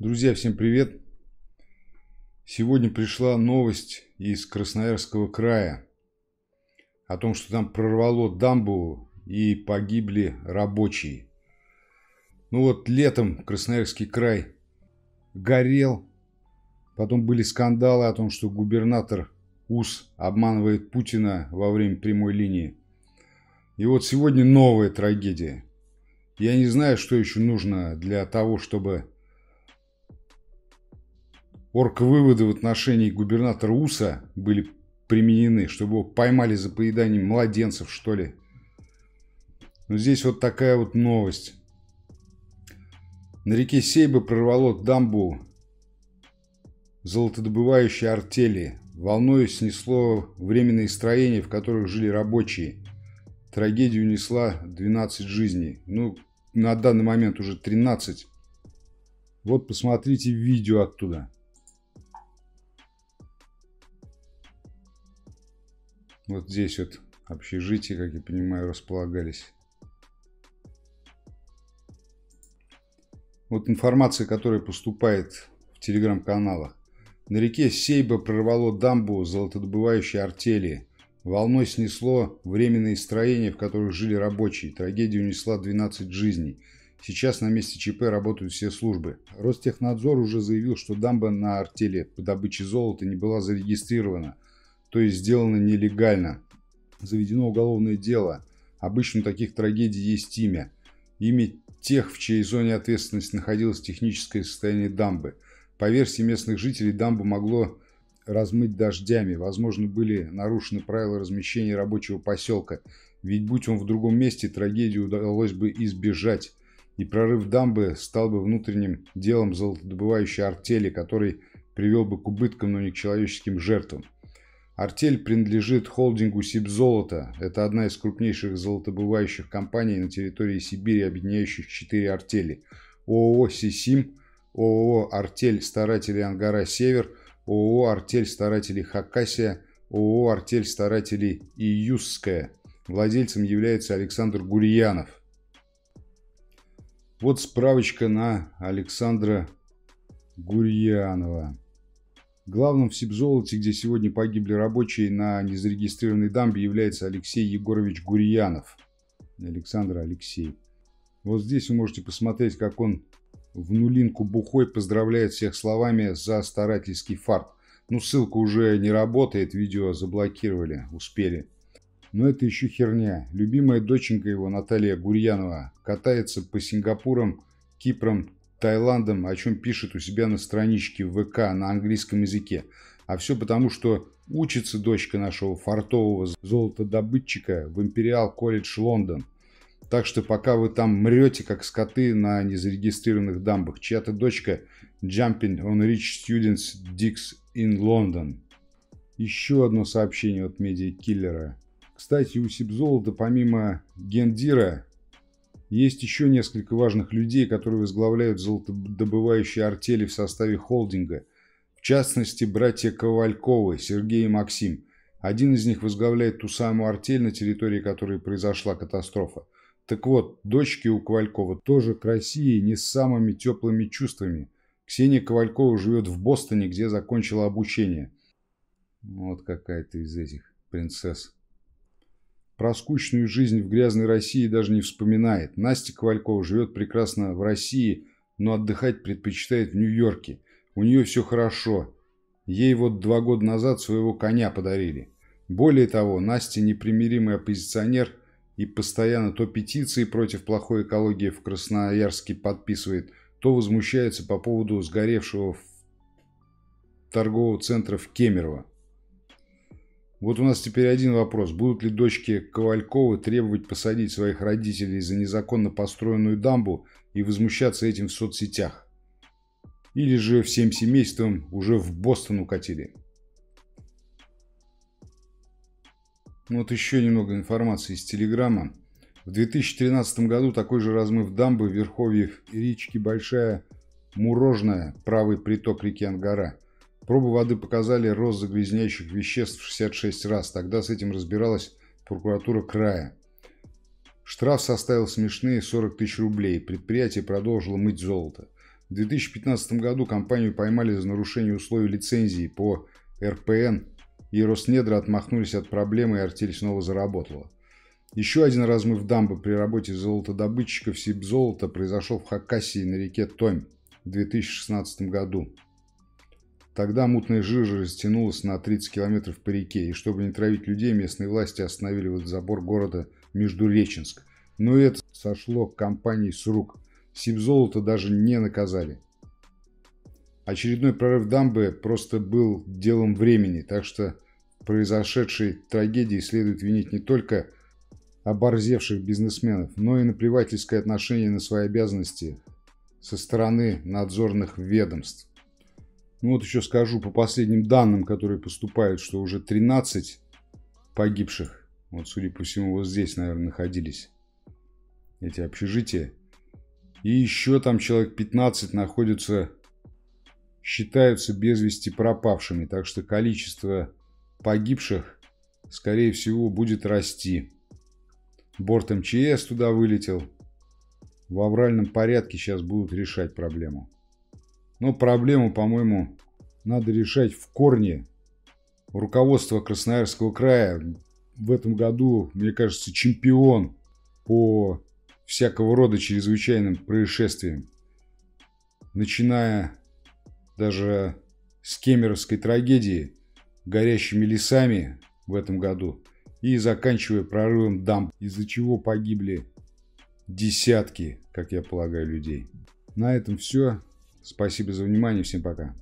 Друзья, всем привет! Сегодня пришла новость из Красноярского края о том, что там прорвало дамбу и погибли рабочие. Ну вот, летом Красноярский край горел, потом были скандалы о том, что губернатор Усс обманывает Путина во время прямой линии. И вот сегодня новая трагедия. Я не знаю, что еще нужно для того, чтобы оргвыводы в отношении губернатора Усса были применены, чтобы его поймали за поедание младенцев, что ли. Но здесь вот такая вот новость. На реке Сейба прорвало дамбу золотодобывающей артели. Волной снесло временные строения, в которых жили рабочие. Трагедия унесла 12 жизней. Ну, на данный момент уже 13. Вот посмотрите видео оттуда. Вот здесь вот общежития, как я понимаю, располагались. Вот информация, которая поступает в телеграм-каналах. На реке Сейба прорвало дамбу золотодобывающей артели. Волной снесло временные строения, в которых жили рабочие. Трагедия унесла 12 жизней. Сейчас на месте ЧП работают все службы. Ростехнадзор уже заявил, что дамба на артели по добыче золота не была зарегистрирована, то есть сделано нелегально. Заведено уголовное дело. Обычно у таких трагедий есть имя. Имя тех, в чьей зоне ответственности находилось техническое состояние дамбы. По версии местных жителей, дамбу могло размыть дождями. Возможно, были нарушены правила размещения рабочего поселка. Ведь будь он в другом месте, трагедию удалось бы избежать. И прорыв дамбы стал бы внутренним делом золотодобывающей артели, который привел бы к убыткам, но не к человеческим жертвам. Артель принадлежит холдингу Сибзолото. Это одна из крупнейших золотодобывающих компаний на территории Сибири, объединяющих 4 артели. ООО «СИСИМ», ООО «Артель Старателей Ангара Север», ООО «Артель Старателей Хакасия», ООО «Артель Старателей Июсская». Владельцем является Александр Гурьянов. Вот справочка на Александра Гурьянова. Главным в Сибзолоте, где сегодня погибли рабочие на незарегистрированной дамбе, является Алексей Егорович Гурьянов. Александр Алексей. Вот здесь вы можете посмотреть, как он в нулинку бухой поздравляет всех словами за старательский фарт. Ну, ссылка уже не работает, видео заблокировали, успели. Но это еще херня. Любимая доченька его, Наталья Гурьянова, катается по Сингапурам, Кипром, Таиландом, о чем пишет у себя на страничке в ВК на английском языке. А все потому, что учится дочка нашего фартового золотодобытчика в Imperial College London. Так что пока вы там мрете, как скоты на незарегистрированных дамбах, чья-то дочка jumping on rich students dicks in London. Еще одно сообщение от медиакиллера. Кстати, у Сибзолота помимо гендира есть еще несколько важных людей, которые возглавляют золотодобывающие артели в составе холдинга. В частности, братья Ковальковы, Сергей и Максим. Один из них возглавляет ту самую артель, на территории которой произошла катастрофа. Так вот, дочки у Ковалькова тоже к России не с самыми теплыми чувствами. Ксения Кovalькова живет в Бостоне, где закончила обучение. Вот какая-то из этих принцесс. Про скучную жизнь в грязной России даже не вспоминает. Настя Кovalькова живет прекрасно в России, но отдыхать предпочитает в Нью-Йорке. У нее все хорошо. Ей вот 2 года назад своего коня подарили. Более того, Настя непримиримый оппозиционер и постоянно то петиции против плохой экологии в Красноярске подписывает, то возмущается по поводу сгоревшего торгового центра в Кемерово. Вот у нас теперь один вопрос. Будут ли дочки Ковальковы требовать посадить своих родителей за незаконно построенную дамбу и возмущаться этим в соцсетях? Или же всем семейством уже в Бостон укатили? Вот еще немного информации из Телеграма. В 2013 году такой же размыв дамбы в верховье речки Большая Мурожная, правый приток реки Ангара. Пробы воды показали рост загрязняющих веществ в 66 раз. Тогда с этим разбиралась прокуратура края. Штраф составил смешные 40 тысяч рублей. Предприятие продолжило мыть золото. В 2015 году компанию поймали за нарушение условий лицензии по РПН, и Роснедра отмахнулись от проблемы, и артель снова заработала. Еще один размыв дамбы при работе золотодобытчиков Сибзолото произошел в Хакасии на реке Томь в 2016 году. Тогда мутная жижа растянулась на 30 километров по реке, и чтобы не травить людей, местные власти остановили вот забор города Междуреченск. Но это сошло компании с рук. Сибзолото даже не наказали. Очередной прорыв дамбы просто был делом времени, так что произошедшей трагедии следует винить не только оборзевших бизнесменов, но и наплевательское отношение на свои обязанности со стороны надзорных ведомств. Ну вот еще скажу, по последним данным, которые поступают, что уже 13 погибших, вот судя по всему вот здесь, наверное, находились эти общежития, и еще там человек 15 находятся, считаются без вести пропавшими, так что количество погибших, скорее всего, будет расти. Борт МЧС туда вылетел. В авральном порядке сейчас будут решать проблему. Но проблему, по-моему, надо решать в корне. Руководство Красноярского края в этом году, мне кажется, чемпион по всякого рода чрезвычайным происшествиям. Начиная даже с Кемеровской трагедии, горящими лесами в этом году, и заканчивая прорывом дамб, из-за чего погибли десятки, как я полагаю, людей. На этом все. Спасибо за внимание. Всем пока.